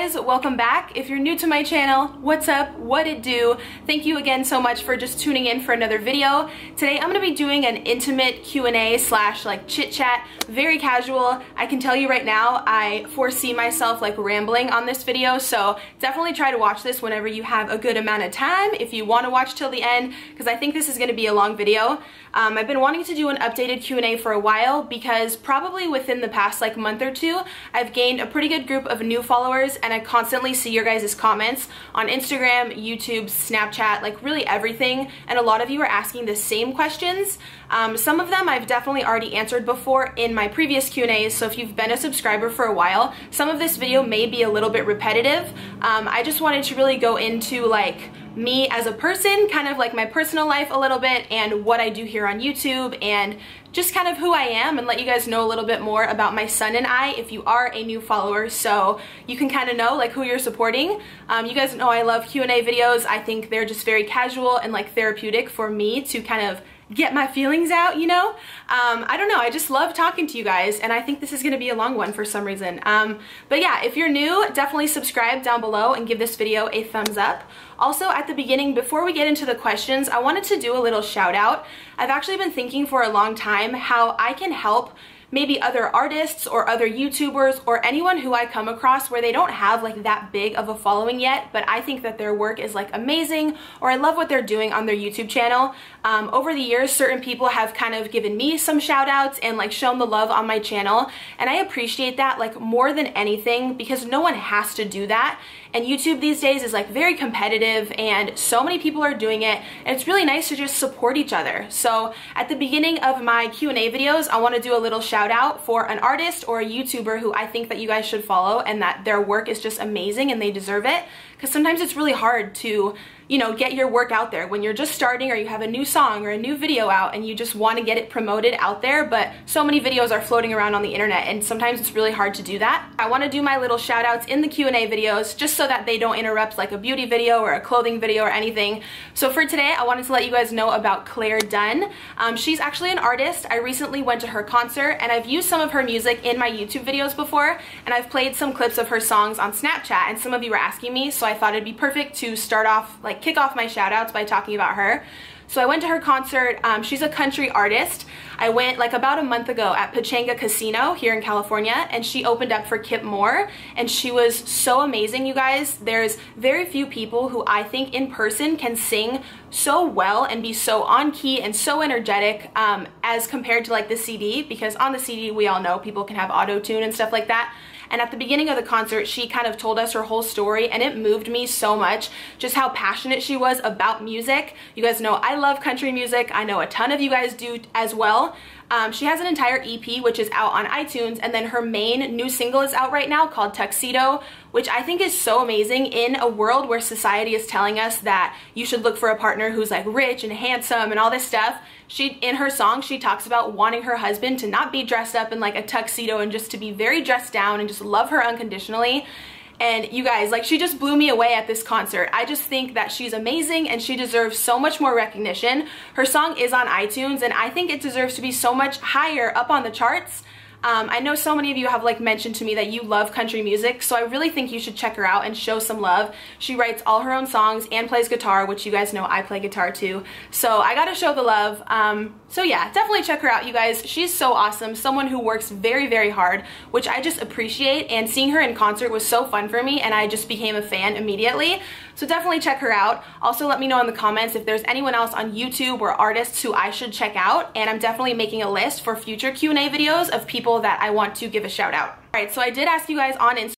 guys, welcome back. If you're new to my channel, what's up? What it do? Thank you again so much for just tuning in for another video. Today I'm gonna be doing an intimate Q&A slash like chit chat, very casual. I can tell you right now, I foresee myself like rambling on this video, so definitely try to watch this whenever you have a good amount of time, if you wanna watch till the end, because I think this is gonna be a long video. I've been wanting to do an updated Q&A for a while because probably within the past like month or two, I've gained a pretty good group of new followers, and I constantly see your guys' comments on Instagram, YouTube, Snapchat, like really everything, and a lot of you are asking the same questions. Some of them I've definitely already answered before in my previous Q&As, so if you've been a subscriber for a while, some of this video may be a little bit repetitive. I just wanted to really go into like me as a person, kind of like my personal life a little bit, and what I do here on YouTube, and just kind of who I am, and let you guys know a little bit more about my son and I if you are a new follower, so you can kind of know like who you're supporting. You guys know I love Q&A videos. I think they're just very casual and like therapeutic for me to kind of get my feelings out, you know? I don't know, I just love talking to you guys, and I think this is gonna be a long one for some reason. But yeah, if you're new, definitely subscribe down below and give this video a thumbs up. Also, at the beginning, before we get into the questions, I wanted to do a little shout out. I've actually been thinking for a long time how I can help maybe other artists or other YouTubers or anyone who I come across where they don't have like that big of a following yet, but I think that their work is like amazing, or I love what they're doing on their YouTube channel. Over the years, certain people have kind of given me some shout outs and like shown the love on my channel, and I appreciate that like more than anything, because no one has to do that, and YouTube these days is like very competitive and so many people are doing it, and it's really nice to just support each other. So at the beginning of my Q&A videos, I want to do a little shout out for an artist or a YouTuber who I think that you guys should follow and that their work is just amazing and they deserve it, because sometimes it's really hard to, you know, get your work out there when you're just starting, or you have a new song or a new video out and you just want to get it promoted out there, but so many videos are floating around on the internet and sometimes it's really hard to do that. I want to do my little shout outs in the Q&A videos just so that they don't interrupt like a beauty video or a clothing video or anything. So for today, I wanted to let you guys know about Claire Dunn. She's actually an artist. I recently went to her concert, and I've used some of her music in my YouTube videos before, and I've played some clips of her songs on Snapchat, and some of you were asking me, so I thought it'd be perfect to start off, like kick off my shout outs by talking about her. So I went to her concert. She's a country artist. I went like about a month ago at Pechanga Casino here in California, and she opened up for Kip Moore, and she was so amazing, you guys. There's very few people who I think in person can sing so well and be so on key and so energetic as compared to like the CD, because on the CD we all know people can have auto-tune and stuff like that. And at the beginning of the concert, she kind of told us her whole story, and it moved me so much, just how passionate she was about music. You guys know I love country music. I know a ton of you guys do as well. She has an entire EP which is out on iTunes, and then her main new single is out right now called Tuxedo, which I think is so amazing in a world where society is telling us that you should look for a partner who's like rich and handsome and all this stuff. She, in her song, she talks about wanting her husband to not be dressed up in like a tuxedo and just to be very dressed down and just love her unconditionally. And you guys, like, she just blew me away at this concert. I just think that she's amazing and she deserves so much more recognition. Her song is on iTunes, and I think it deserves to be so much higher up on the charts. I know so many of you have like mentioned to me that you love country music, so I really think you should check her out and show some love. She writes all her own songs and plays guitar, which you guys know I play guitar too, so I gotta show the love. So yeah, definitely check her out, you guys. She's so awesome, someone who works very, very hard, which I just appreciate, and seeing her in concert was so fun for me, and I just became a fan immediately. So definitely check her out. Also, let me know in the comments if there's anyone else on YouTube or artists who I should check out, and I'm definitely making a list for future Q&A videos of people that I want to give a shout out. Alright, so I did ask you guys on Instagram